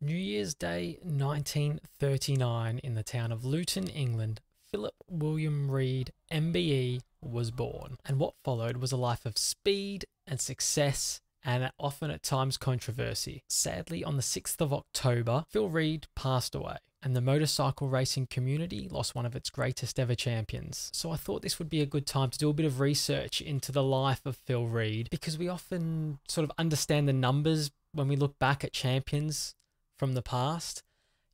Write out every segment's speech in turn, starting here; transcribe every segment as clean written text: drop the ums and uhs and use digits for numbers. New Year's Day 1939 in the town of Luton, England, Philip William Read, MBE, was born, and what followed was a life of speed and success and often at times controversy. Sadly, on the 6th of October, Phil Read passed away, and the motorcycle racing community lost one of its greatest ever champions. So I thought this would be a good time to do a bit of research into the life of Phil Read, because we often sort of understand the numbers when we look back at champions from the past.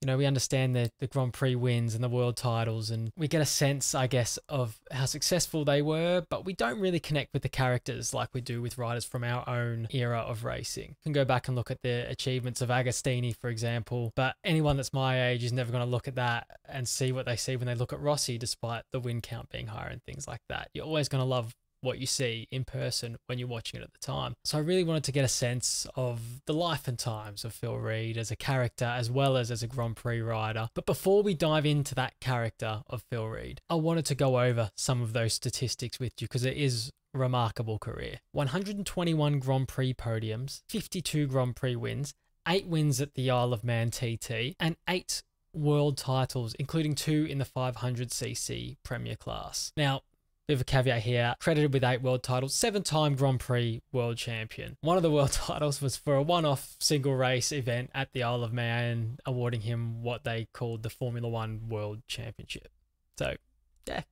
You know, we understand the Grand Prix wins and the world titles, and we get a sense, I guess, of how successful they were, but we don't really connect with the characters like we do with riders from our own era of racing. You can go back and look at the achievements of Agostini, for example, but anyone that's my age is never going to look at that and see what they see when they look at Rossi, despite the win count being higher and things like that. You're always going to love what you see in person when you're watching it at the time. So I really wanted to get a sense of the life and times of Phil Read as a character as well as a Grand Prix rider. But before we dive into that character of Phil Read, I wanted to go over some of those statistics with you, because it is a remarkable career. 121 Grand Prix podiums, 52 Grand Prix wins, 8 wins at the Isle of Man TT, and 8 world titles, including 2 in the 500cc Premier class. Now, bit of a caveat here, credited with 8 world titles, 7-time Grand Prix world champion. One of the world titles was for a one-off single race event at the Isle of Man, awarding him what they called the Formula One World Championship. So, yeah,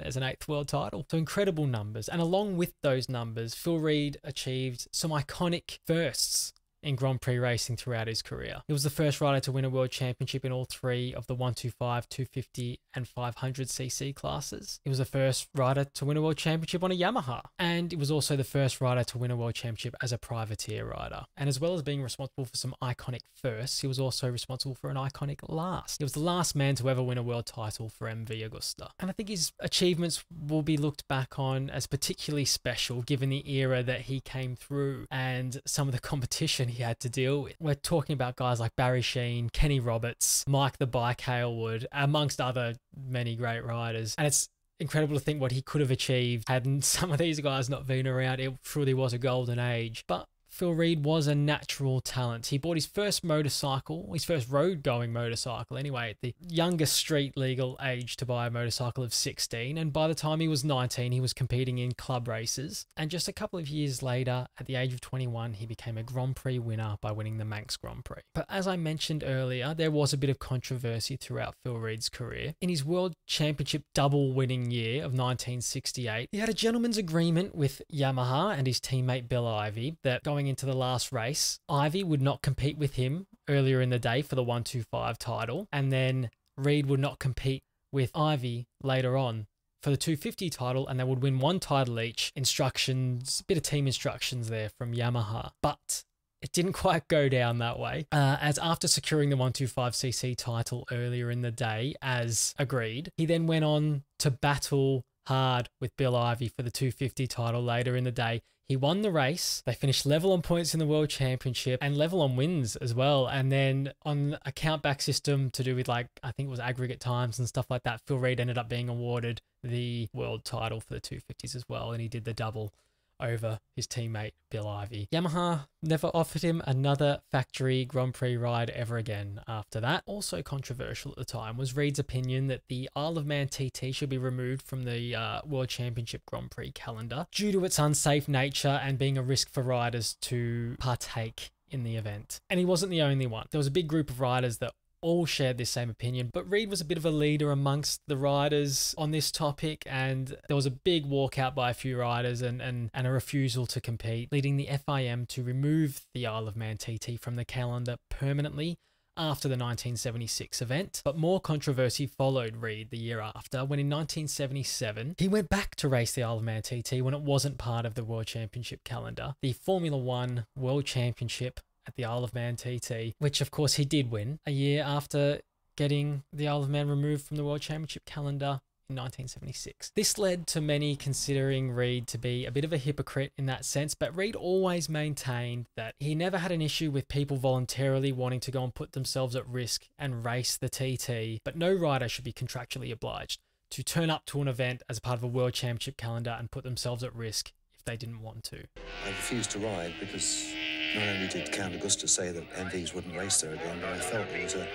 there's an 8th world title. So incredible numbers. And along with those numbers, Phil Read achieved some iconic firsts in Grand Prix racing throughout his career. He was the first rider to win a world championship in all 3 of the 125, 250 and 500cc classes. He was the first rider to win a world championship on a Yamaha. And he was also the first rider to win a world championship as a privateer rider. And as well as being responsible for some iconic firsts, he was also responsible for an iconic last. He was the last man to ever win a world title for MV Agusta. And I think his achievements will be looked back on as particularly special given the era that he came through and some of the competition he had to deal with. We're talking about guys like Barry Sheene, Kenny Roberts, Mike the Bike Hailwood, amongst other many great riders. And it's incredible to think what he could have achieved had some of these guys not been around. It truly was a golden age. But Phil Read was a natural talent. He bought his first motorcycle, his first road-going motorcycle anyway, at the youngest street-legal age to buy a motorcycle of 16, and by the time he was 19, he was competing in club races. And just a couple of years later, at the age of 21, he became a Grand Prix winner by winning the Manx Grand Prix. But as I mentioned earlier, there was a bit of controversy throughout Phil Read's career. In his World Championship double-winning year of 1968, he had a gentleman's agreement with Yamaha and his teammate Bill Ivy that going into the last race, Ivy would not compete with him earlier in the day for the 125 title, and then Read would not compete with Ivy later on for the 250 title, and they would win one title each. Instructions, a bit of team instructions there from Yamaha. But it didn't quite go down that way, as after securing the 125cc title earlier in the day, as agreed, he then went on to battle hard with Bill Ivy for the 250 title later in the day. He won the race. They finished level on points in the World Championship and level on wins as well. And then on a countback system to do with, like, I think it was aggregate times and stuff like that, Phil Read ended up being awarded the world title for the 250s as well. And he did the double over his teammate Bill Ivy. Yamaha never offered him another factory Grand Prix ride ever again after that. Also controversial at the time was Read's opinion that the Isle of Man TT should be removed from the World Championship Grand Prix calendar due to its unsafe nature and being a risk for riders to partake in the event. And he wasn't the only one. There was a big group of riders that all shared this same opinion, but Read was a bit of a leader amongst the riders on this topic, and there was a big walkout by a few riders and a refusal to compete, leading the FIM to remove the Isle of Man TT from the calendar permanently after the 1976 event. But more controversy followed Read the year after, when in 1977, he went back to race the Isle of Man TT when it wasn't part of the World Championship calendar, the Formula One World Championship at the Isle of Man TT, which of course he did win a year after getting the Isle of Man removed from the World Championship calendar in 1976. This led to many considering Read to be a bit of a hypocrite in that sense, but Read always maintained that he never had an issue with people voluntarily wanting to go and put themselves at risk and race the TT, but no rider should be contractually obliged to turn up to an event as part of a World Championship calendar and put themselves at risk if they didn't want to. I refused to ride because Not only did Count Augusta say that MVs wouldn't race there again, but I felt there was a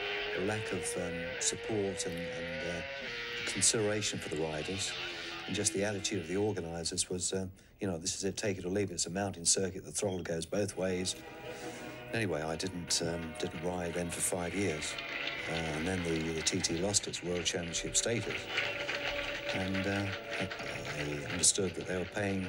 lack of support and consideration for the riders. And just the attitude of the organisers was, you know, this is it, take it or leave it. It's a mountain circuit, the throttle goes both ways. Anyway, I didn't ride then for 5 years. And then the TT lost its World Championship status. And I understood that they were paying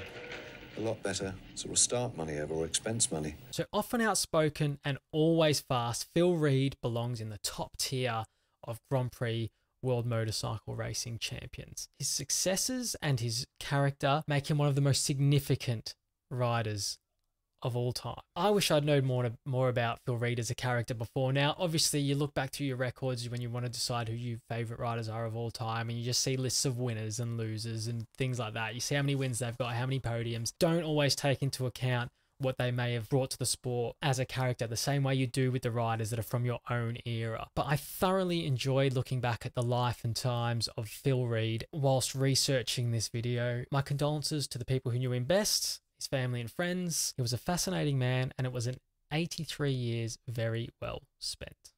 a lot better sort of start money over or expense money. So often outspoken and always fast, Phil Read belongs in the top tier of Grand Prix world motorcycle racing champions. His successes and his character make him one of the most significant riders of all time. I wish I'd known more about Phil Read as a character before. Now, obviously, you look back to your records when you want to decide who your favourite riders are of all time, and you just see lists of winners and losers and things like that. You see how many wins they've got, how many podiums. Don't always take into account what they may have brought to the sport as a character, the same way you do with the riders that are from your own era. But I thoroughly enjoyed looking back at the life and times of Phil Read whilst researching this video. My condolences to the people who knew him best, his family and friends. He was a fascinating man, and it was an 83 years very well spent.